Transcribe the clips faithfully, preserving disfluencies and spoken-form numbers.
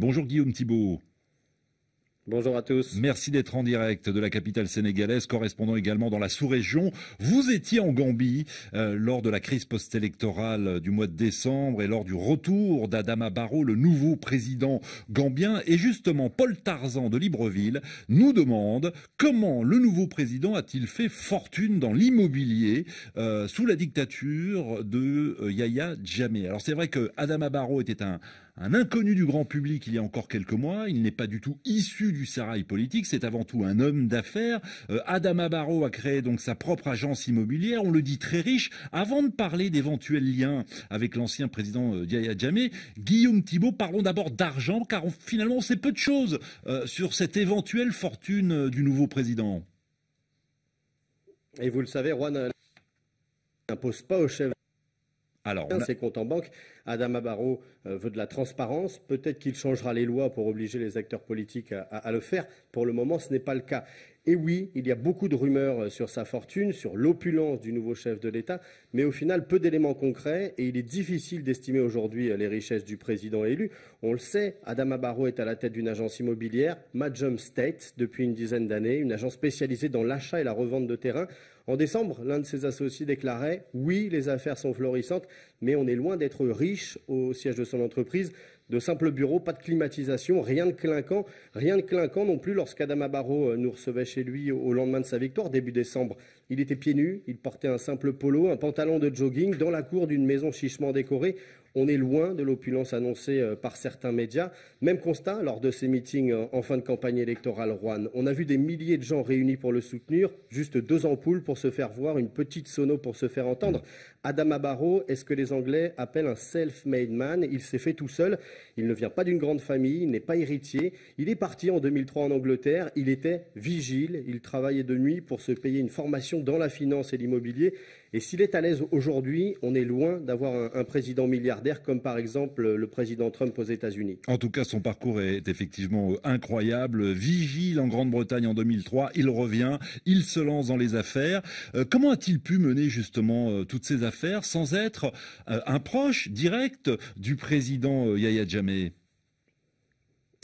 Bonjour Guillaume Thibault. Bonjour à tous. Merci d'être en direct de la capitale sénégalaise, correspondant également dans la sous-région. Vous étiez en Gambie euh, lors de la crise post-électorale du mois de décembre et lors du retour d'Adama Barrow, le nouveau président gambien. Et justement, Paul Tarzan de Libreville nous demande comment le nouveau président a-t-il fait fortune dans l'immobilier euh, sous la dictature de euh, Yahya Jammeh. Alors c'est vrai que Adama Barrow était un... un inconnu du grand public il y a encore quelques mois, il n'est pas du tout issu du sérail politique, c'est avant tout un homme d'affaires. Euh, Adama Barrow a créé donc sa propre agence immobilière, on le dit très riche. Avant de parler d'éventuels liens avec l'ancien président euh, Yahya Jammeh, Guillaume Thibault, parlons d'abord d'argent, car on, finalement on sait peu de choses euh, sur cette éventuelle fortune euh, du nouveau président. Et vous le savez, Juan n'impose pas au chef. Alors, on a... ses comptes en banque. Adama Barrow veut de la transparence. Peut-être qu'il changera les lois pour obliger les acteurs politiques à, à, à le faire. Pour le moment, ce n'est pas le cas. Et oui, il y a beaucoup de rumeurs sur sa fortune, sur l'opulence du nouveau chef de l'État, mais au final, peu d'éléments concrets et il est difficile d'estimer aujourd'hui les richesses du président élu. On le sait, Adama Barrow est à la tête d'une agence immobilière, Majum State, depuis une dizaine d'années, une agence spécialisée dans l'achat et la revente de terrains. En décembre, l'un de ses associés déclarait « Oui, les affaires sont florissantes, mais on est loin d'être riche au siège de son entreprise ». De simples bureaux, pas de climatisation, rien de clinquant, rien de clinquant non plus lorsqu'Adama Barrow nous recevait chez lui au lendemain de sa victoire, début décembre. Il était pieds nus, il portait un simple polo, un pantalon de jogging dans la cour d'une maison chichement décorée. On est loin de l'opulence annoncée par certains médias. Même constat lors de ces meetings en fin de campagne électorale, Juan. On a vu des milliers de gens réunis pour le soutenir, juste deux ampoules pour se faire voir, une petite sono pour se faire entendre. Adama Barrow est ce que les Anglais appellent un self-made man. Il s'est fait tout seul. Il ne vient pas d'une grande famille, il n'est pas héritier. Il est parti en deux mille trois en Angleterre. Il était vigile, il travaillait de nuit pour se payer une formation dans la finance et l'immobilier. Et s'il est à l'aise aujourd'hui, on est loin d'avoir un, un président milliardaire comme par exemple le président Trump aux États-Unis. En tout cas, son parcours est effectivement incroyable. Vigile en Grande-Bretagne en deux mille trois, il revient, il se lance dans les affaires. Euh, comment a-t-il pu mener justement euh, toutes ces affaires sans être euh, un proche direct du président euh, Yahya Jammeh ?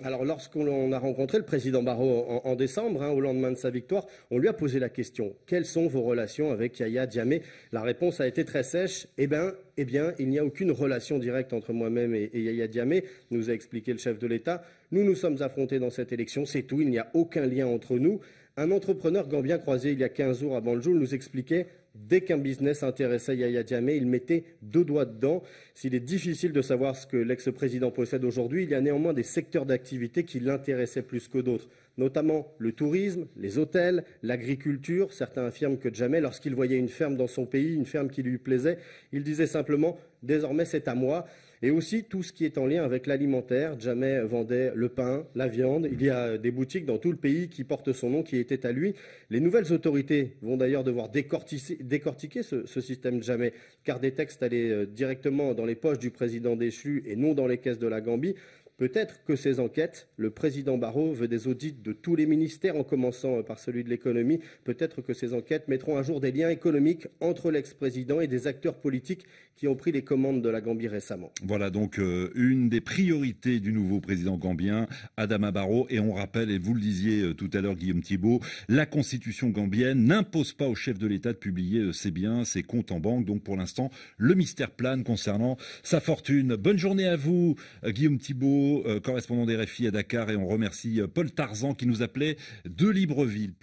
Alors lorsqu'on a rencontré le président Barrow en, en décembre, hein, au lendemain de sa victoire, on lui a posé la question « Quelles sont vos relations avec Yahya Jammeh ?» La réponse a été très sèche « Eh bien, eh bien il n'y a aucune relation directe entre moi-même et, et Yahya Jammeh », nous a expliqué le chef de l'État. « Nous nous sommes affrontés dans cette élection, c'est tout, il n'y a aucun lien entre nous. » Un entrepreneur gambien croisé il y a quinze jours à Banjul nous expliquait « Dès qu'un business intéressait Yahya Jammeh, il mettait deux doigts dedans. S'il est difficile de savoir ce que l'ex-président possède aujourd'hui, il y a néanmoins des secteurs d'activité qui l'intéressaient plus que d'autres, notamment le tourisme, les hôtels, l'agriculture. Certains affirment que Jammeh, lorsqu'il voyait une ferme dans son pays, une ferme qui lui plaisait, il disait simplement « désormais c'est à moi ». Et aussi tout ce qui est en lien avec l'alimentaire. Jammeh vendait le pain, la viande. Il y a des boutiques dans tout le pays qui portent son nom, qui étaient à lui. Les nouvelles autorités vont d'ailleurs devoir décortiquer, décortiquer ce, ce système Jammeh, car des textes allaient directement dans les poches du président déchu et non dans les caisses de la Gambie. Peut-être que ces enquêtes, le président Barrow veut des audits de tous les ministères, en commençant par celui de l'économie. Peut-être que ces enquêtes mettront à jour des liens économiques entre l'ex-président et des acteurs politiques qui ont pris les commandes de la Gambie récemment. Voilà donc euh, une des priorités du nouveau président gambien, Adama Barrow. Et on rappelle, et vous le disiez tout à l'heure Guillaume Thibault, la constitution gambienne n'impose pas au chef de l'État de publier ses biens, ses comptes en banque. Donc pour l'instant, le mystère plane concernant sa fortune. Bonne journée à vous Guillaume Thibault, correspondant des R F I à Dakar, et on remercie Paul Tarzan qui nous appelait de Libreville.